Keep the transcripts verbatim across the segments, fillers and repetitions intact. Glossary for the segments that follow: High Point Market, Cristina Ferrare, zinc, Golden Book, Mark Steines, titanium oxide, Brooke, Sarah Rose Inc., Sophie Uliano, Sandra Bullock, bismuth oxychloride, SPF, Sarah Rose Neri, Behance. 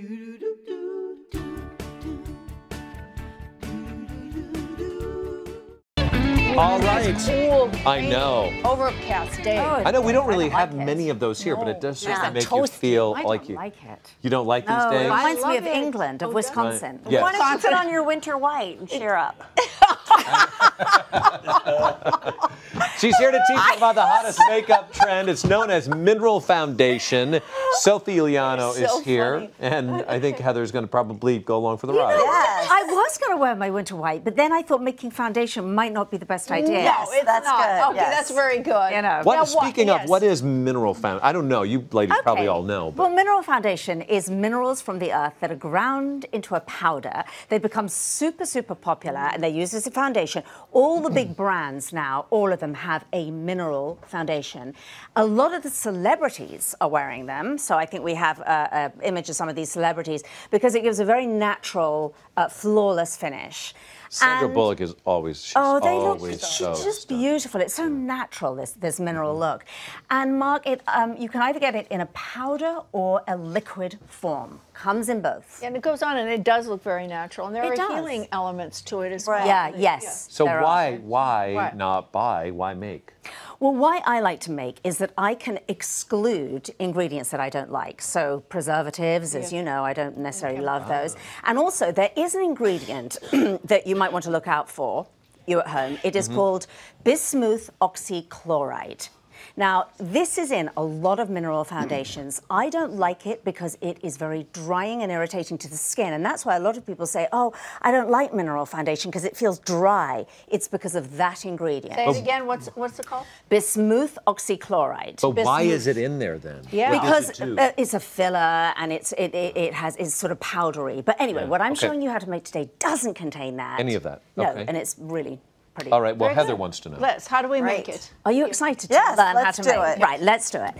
All right. Cool. I know. Overcast day. Oh, I know we don't really don't have like many it. of those here, no. but it does certainly yeah. make toasty. you feel I don't like you. Like it. You don't like no, these days? It reminds me of it. England, of oh, Wisconsin. Right. Yes. Why don't you put on your winter white and cheer up? She's here to teach about the hottest makeup trend. It's known as mineral foundation. Sophie Uliano so is here, funny. and I think Heather's going to probably go along for the you ride. Know, yes. I was going to wear my winter white, but then I thought making foundation might not be the best idea. Yes, no, that's not. good. Okay, yes. that's very good. You know. What, now, speaking what, yes. of, what is mineral foundation? I don't know. You ladies okay. probably all know. But. Well, mineral foundation is minerals from the earth that are ground into a powder. They become super, super popular, and they're used as a foundation. All the big brands now, all of them have a mineral foundation. A lot of the celebrities are wearing them, so I think we have an image of some of these celebrities, because it gives a very natural, uh, flawless finish. Sandra and, Bullock is always, she's oh, they always look, so she's just stunning. beautiful. It's so yeah. natural, this, this mineral mm-hmm. look. And Mark, it, um, you can either get it in a powder or a liquid form. Comes in both. And it goes on, and it does look very natural. And there it are does. healing elements to it as right. well. Yeah, yeah, yes. So why, why why not buy, why make? Well, why I like to make is that I can exclude ingredients that I don't like. So preservatives, yeah. as you know, I don't necessarily okay. love ah. those. And also, there is an ingredient that you might want to look out for, you at home. It is mm-hmm. called bismuth oxychloride. Now, this is in a lot of mineral foundations. I don't like it because it is very drying and irritating to the skin. And that's why a lot of people say, oh, I don't like mineral foundation because it feels dry. It's because of that ingredient. Say it again. What's, what's it called? Bismuth oxychloride. But bismuth. Why is it in there then? Yeah. Because it it's a filler and it's, it, it, it has, it's sort of powdery. But anyway, yeah. what I'm okay. showing you how to make today doesn't contain that. Any of that? No, okay. and it's really... Pretty. All right, well, Very Heather good. wants to know. Let's, how do we right. make it? Are you excited to yes, learn how to make it? it? Right, let's do it.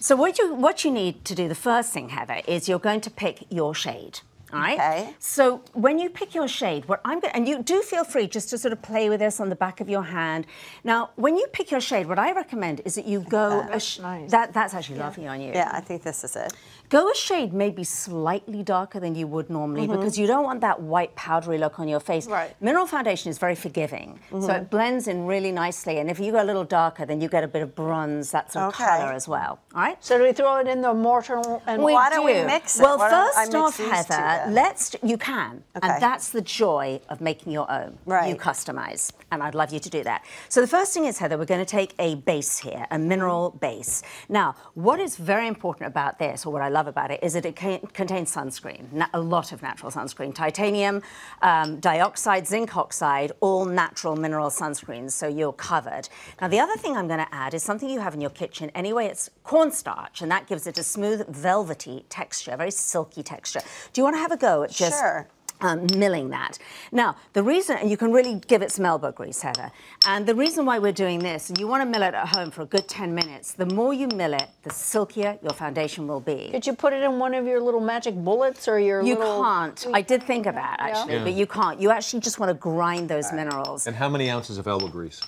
So what you, what you need to do, the first thing, Heather, is you're going to pick your shade, all right? Okay. So when you pick your shade, what I'm going, and you do feel free just to sort of play with this on the back of your hand. Now, when you pick your shade, what I recommend is that you go... That. A sh nice. that, that's actually yeah. lovely on you. Yeah, I think this is it. Go a shade maybe slightly darker than you would normally mm-hmm. because you don't want that white powdery look on your face. Right. Mineral foundation is very forgiving, mm-hmm. so it blends in really nicely. And if you go a little darker, then you get a bit of bronze, that sort okay. of color as well. All right. So do we throw it in the mortar and we why do. don't we mix it? Well, why first off, Heather, let's you can, okay. and that's the joy of making your own. Right. You customize, and I'd love you to do that. So the first thing is, Heather, we're going to take a base here, a mineral base. Now, what is very important about this, or what I love about it, is that it contains sunscreen, a lot of natural sunscreen, titanium, um, dioxide, zinc oxide, all natural mineral sunscreens, so you're covered. Now, the other thing I'm going to add is something you have in your kitchen anyway, it's cornstarch, and that gives it a smooth, velvety texture, very silky texture. Do you want to have a go at just... Sure. Um, milling that. Now, the reason, and you can really give it some elbow grease, Heather, and the reason why we're doing this, and you want to mill it at home for a good ten minutes, the more you mill it, the silkier your foundation will be. Could you put it in one of your little magic bullets or your you little... You can't. I did think of that, actually, yeah. but you can't. You actually just want to grind those right. minerals. And how many ounces of elbow grease?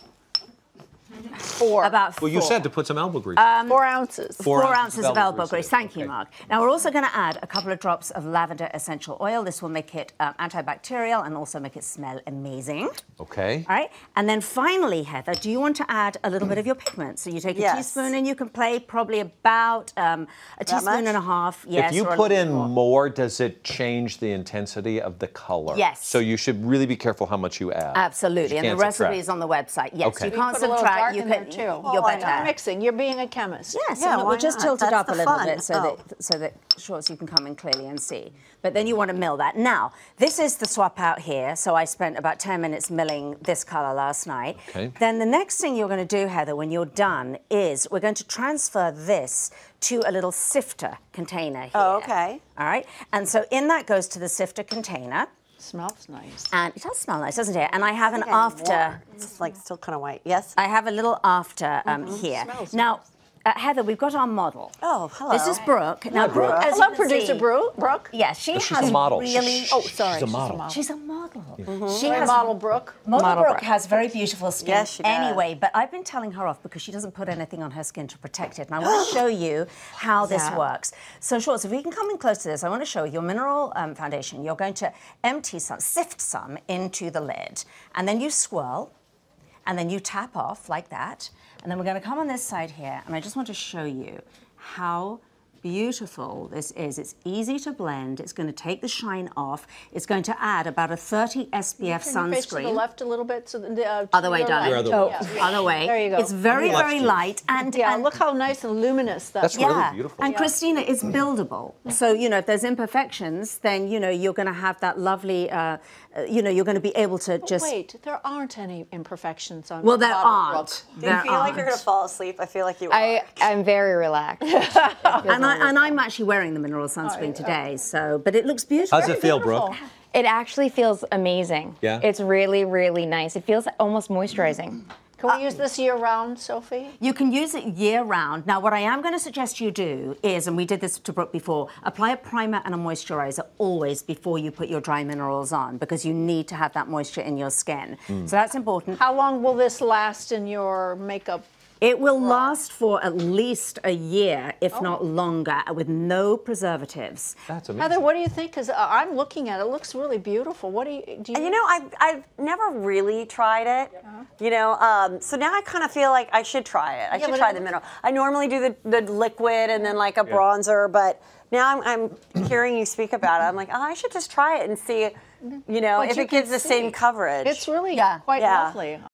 Four. About four. Well, you said to put some elbow grease. Um, four ounces. Four, four ounces, ounces of elbow, elbow grease. grease. Thank okay. you, Mark. Now, we're also going to add a couple of drops of lavender essential oil. This will make it um, antibacterial and also make it smell amazing. Okay. All right. And then finally, Heather, do you want to add a little bit of your pigment? So you take a yes. teaspoon and you can play probably about um, a teaspoon much? and a half. Yes. If you put in more. more, does it change the intensity of the color? Yes. So you should really be careful how much you add. Absolutely. You and the recipe subtract. is on the website. Yes. Okay. You, you can't subtract. You can, too. Well, you're better mixing. You're being a chemist. Yes. Yeah, so we'll just not? tilt That's it up a little fun. bit so oh. that so that sure, so you can come in clearly and see. But then you want to mill that. Now, this is the swap out here. So I spent about ten minutes milling this color last night. Okay. Then the next thing you're going to do, Heather, when you're done, is we're going to transfer this to a little sifter container here. Oh, okay. All right. And so in that goes to the sifter container. Smells nice. And it does smell nice, doesn't it? And I have I an after. It's like still kind of white. Yes. I have a little after um, mm-hmm. here. Smells now. Nice. Uh, Heather, we've got our model. Oh, hello. This is Brooke. Now, hello, Brooke. As hello, you can producer see, Brooke. Brooke. Yeah, she no, she's has a model. Really. Oh, sorry. She's a model. She's a model. She's a model. Mm-hmm. She has model Brooke. Model, model Brooke, Brooke has very beautiful skin. Yes, she does. Anyway, but I've been telling her off because she doesn't put anything on her skin to protect it, and I want to show you how this yeah. works. So, Shorts, if we can come in close to this, I want to show you your mineral um, foundation. You're going to empty some, sift some into the lid, and then you swirl, and then you tap off like that. And then we're going to come on this side here, and I just want to show you how beautiful this is. It's easy to blend. It's going to take the shine off. It's going to add about a thirty S P F sunscreen. Can you face to the left a little bit? So the, uh, other way, darling. Other, oh, yeah. other way. There you go. It's very, very light. And, yeah, and look how nice and luminous that is. That's yeah. really beautiful. And yeah. Cristina, it's buildable. So, you know, if there's imperfections, then, you know, you're going to have that lovely, uh, you know, you're going to be able to but just... wait, there aren't any imperfections on well, the there aren't. Do you feel aren't. like you're going to fall asleep? I feel like you are. I, I'm very relaxed. and I And I'm actually wearing the mineral sunscreen today, so, but it looks beautiful. How does it feel, Brooke? It actually feels amazing. Yeah. It's really, really nice. It feels almost moisturizing. Can we use this year-round, Sophie? You can use it year-round. Now, what I am going to suggest you do is, and we did this to Brooke before, apply a primer and a moisturizer always before you put your dry minerals on, because you need to have that moisture in your skin. Mm. So that's important. How long will this last in your makeup? It will last for at least a year, if oh. not longer, with no preservatives. That's amazing. Heather, what do you think? Because I'm looking at it, it looks really beautiful. What do you? Do you, you know, I've, I've never really tried it. Yeah. You know, um, so now I kind of feel like I should try it. I yeah, should try the mineral. I normally do the, the liquid and then like a yeah. bronzer, but now I'm, I'm hearing you speak about it. I'm like, oh, I should just try it and see, you know, but if you it gives the same coverage. It's really yeah. quite yeah. lovely.